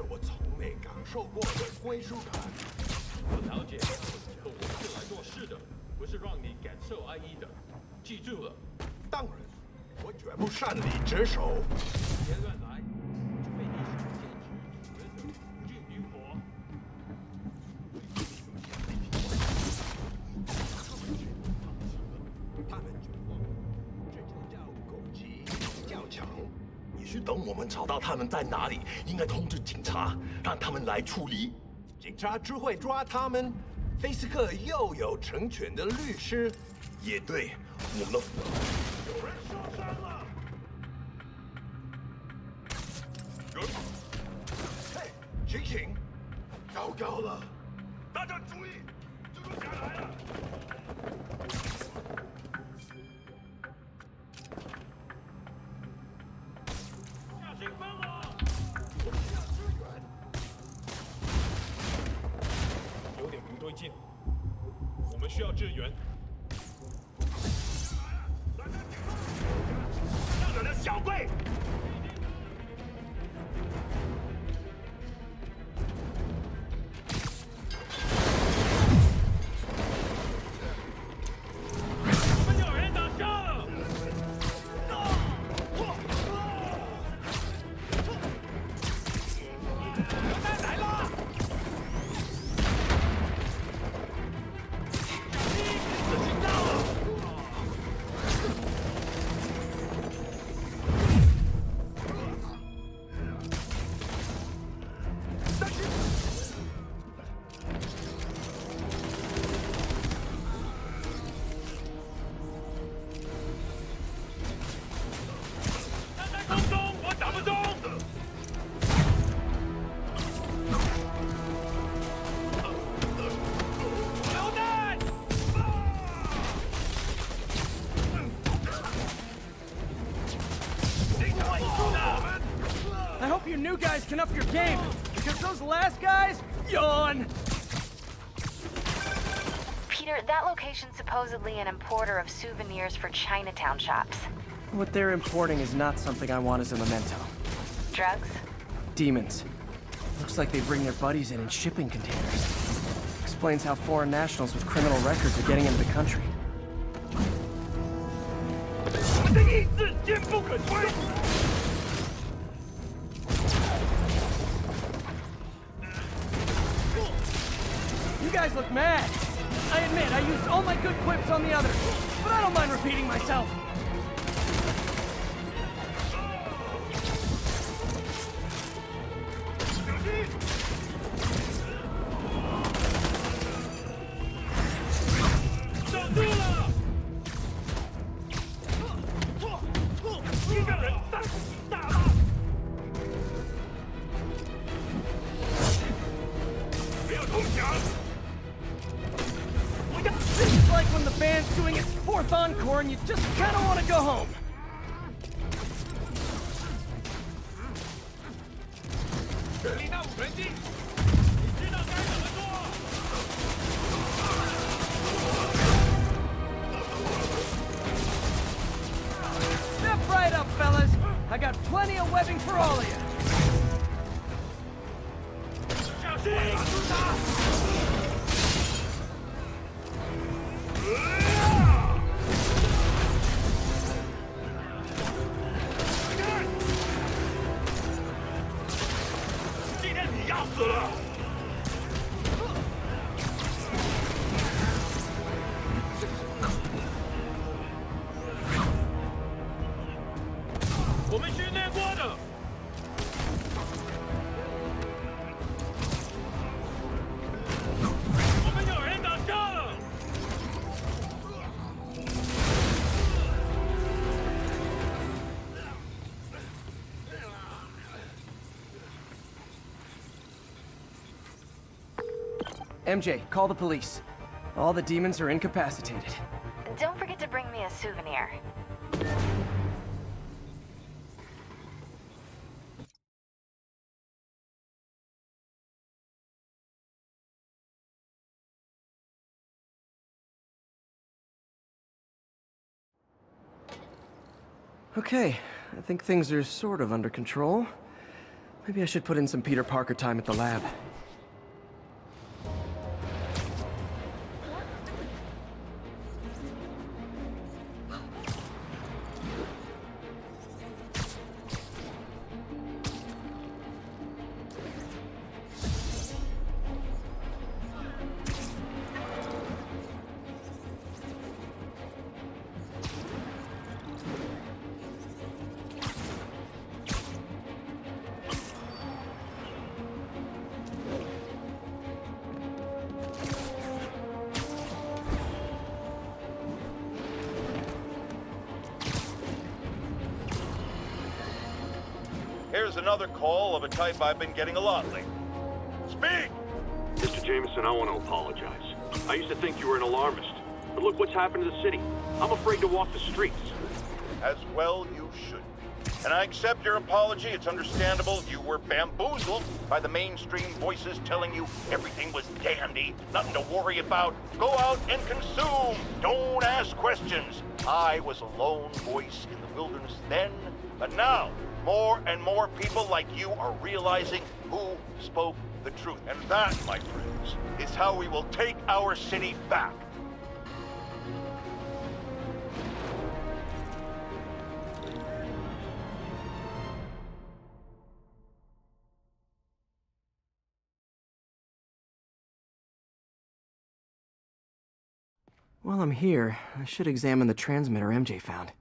是我从没感受过的归属感。我了解，我是来做事的，不是让你感受爱意的。记住了。当然，我绝不擅离职守。别乱来，除非你想见主人，不进女火。他们绝望，这就叫狗急跳墙。也许等我们找到他们在哪里，应该通知警察，让他们来处理。警察只会抓他们。菲斯克又有成全的律师。也对，我们的。 有人受伤了。嘿，醒醒！糟糕了！大家注意，蜘蛛侠来了！下警方了！我需要支援。有点不对劲，我们需要支援。 小贵，我们有人打伤了。炸弹来了！小心，我听到了。 You guys can up your game, because those last guys, yawn! Peter, that location's supposedly an importer of souvenirs for Chinatown shops. What they're importing is not something I want as a memento. Drugs? Demons. Looks like they bring their buddies in shipping containers. Explains how foreign nationals with criminal records are getting into the country. 我的意志坚不可摧 You guys look mad. I admit, I used all my good quips on the others, but I don't mind repeating myself. Encore and you just kind of want to go home. Step right up, fellas. I got plenty of webbing for all of you. MJ, call the police. All the demons are incapacitated. Don't forget to bring me a souvenir. Okay, I think things are sort of under control. Maybe I should put in some Peter Parker time at the lab. Here's another call of a type I've been getting a lot lately. Speak! Mr. Jameson, I want to apologize. I used to think you were an alarmist, but look what's happened to the city. I'm afraid to walk the streets. As well you should be. And I accept your apology. It's understandable you were bamboozled by the mainstream voices telling you everything was dandy, nothing to worry about. Go out and consume. Don't ask questions. I was a lone voice in the wilderness then, but now, more and more people like you are realizing who spoke the truth. And that, my friends, is how we will take our city back. While I'm here, I should examine the transmitter MJ found.